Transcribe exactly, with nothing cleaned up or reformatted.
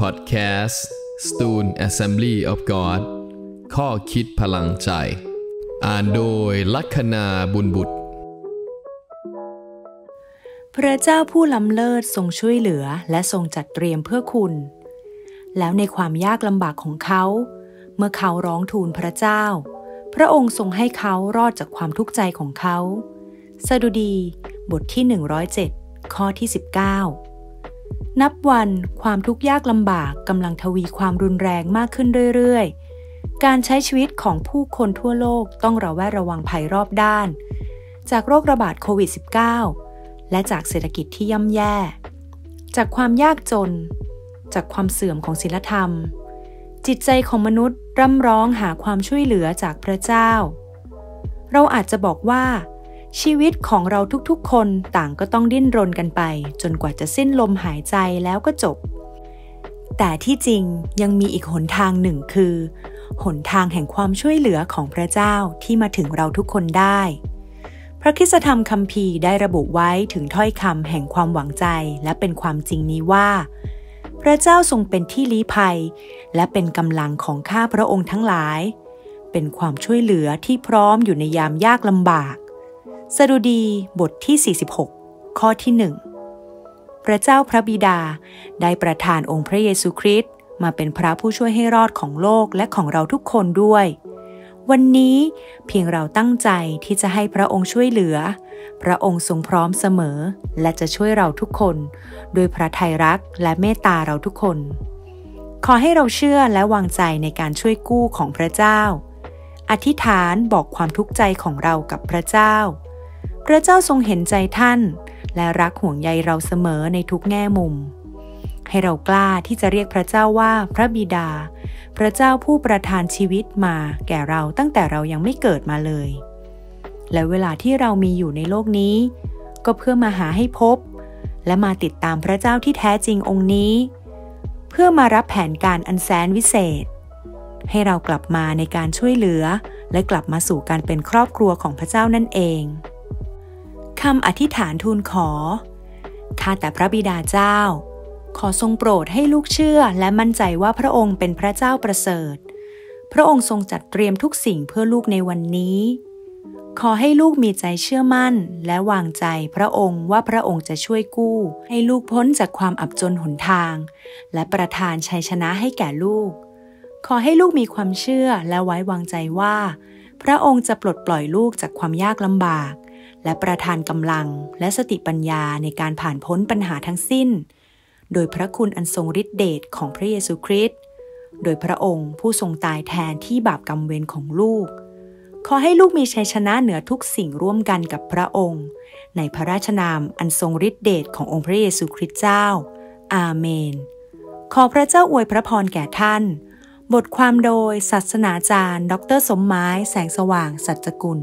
Podcast Stone Assembly of God ข้อคิดพลังใจอ่านโดยลัคนาบุญบุตรพระเจ้าผู้ล้ำเลิศทรงช่วยเหลือและทรงจัดเตรียมเพื่อคุณแล้วในความยากลำบากของเขาเมื่อเขาร้องทูลพระเจ้าพระองค์ทรงให้เขารอดจากความทุกข์ใจของเขาสดุดีบทที่หนึ่งร้อยเจ็ดข้อที่สิบเก้านับวันความทุกข์ยากลำบากกำลังทวีความรุนแรงมากขึ้นเรื่อยๆการใช้ชีวิตของผู้คนทั่วโลกต้องระแวดระวังภัยรอบด้านจากโรคระบาดโควิด สิบเก้า และจากเศรษฐกิจที่ย่ำแย่จากความยากจนจากความเสื่อมของศีลธรรมจิตใจของมนุษย์ร่ำร้องหาความช่วยเหลือจากพระเจ้าเราอาจจะบอกว่าชีวิตของเราทุกๆคนต่างก็ต้องดิ้นรนกันไปจนกว่าจะสิ้นลมหายใจแล้วก็จบแต่ที่จริงยังมีอีกหนทางหนึ่งคือหนทางแห่งความช่วยเหลือของพระเจ้าที่มาถึงเราทุกคนได้พระคริสตธรรมคัมภีร์ได้ระบุไว้ถึงถ้อยคำแห่งความหวังใจและเป็นความจริงนี้ว่าพระเจ้าทรงเป็นที่ลี้ภัยและเป็นกำลังของข้าพระองค์ทั้งหลายเป็นความช่วยเหลือที่พร้อมอยู่ในยามยากลำบากสดุดีบทที่สี่สิบหกข้อที่หนึ่งพระเจ้าพระบิดาได้ประทานองค์พระเยซูคริสต์มาเป็นพระผู้ช่วยให้รอดของโลกและของเราทุกคนด้วยวันนี้เพียงเราตั้งใจที่จะให้พระองค์ช่วยเหลือพระองค์ทรงพร้อมเสมอและจะช่วยเราทุกคนโดยพระทัยรักและเมตตาเราทุกคนขอให้เราเชื่อและวางใจในการช่วยกู้ของพระเจ้าอธิษฐานบอกความทุกข์ใจของเรากับพระเจ้าพระเจ้าทรงเห็นใจท่านและรักห่วงใยเราเสมอในทุกแง่มุมให้เรากล้าที่จะเรียกพระเจ้าว่าพระบิดาพระเจ้าผู้ประทานชีวิตมาแก่เราตั้งแต่เรายังไม่เกิดมาเลยและเวลาที่เรามีอยู่ในโลกนี้ก็เพื่อมาหาให้พบและมาติดตามพระเจ้าที่แท้จริงองค์นี้เพื่อมารับแผนการอันแสนวิเศษให้เรากลับมาในการช่วยเหลือและกลับมาสู่การเป็นครอบครัวของพระเจ้านั่นเองคำอธิษฐานทูลขอข้าแต่พระบิดาเจ้าขอทรงโปรดให้ลูกเชื่อและมั่นใจว่าพระองค์เป็นพระเจ้าประเสริฐพระองค์ทรงจัดเตรียมทุกสิ่งเพื่อลูกในวันนี้ขอให้ลูกมีใจเชื่อมั่นและวางใจพระองค์ว่าพระองค์จะช่วยกู้ให้ลูกพ้นจากความอับจนหนทางและประทานชัยชนะให้แก่ลูกขอให้ลูกมีความเชื่อและไว้วางใจว่าพระองค์จะปลดปล่อยลูกจากความยากลำบากและประทานกำลังและสติปัญญาในการผ่านพ้นปัญหาทั้งสิ้นโดยพระคุณอันทรงฤทธิเดชของพระเยซูคริสต์โดยพระองค์ผู้ทรงตายแทนที่บาปกรรมเวรของลูกขอให้ลูกมีชัยชนะเหนือทุกสิ่งร่วมกันกับพระองค์ในพระราชนามอันทรงฤทธิเดชขององค์พระเยซูคริสต์เจ้าอาเมนขอพระเจ้าอวยพระพรแก่ท่านบทความโดยศาสนาจารย์ดร.สมหมายแสงสว่างสัจจกุล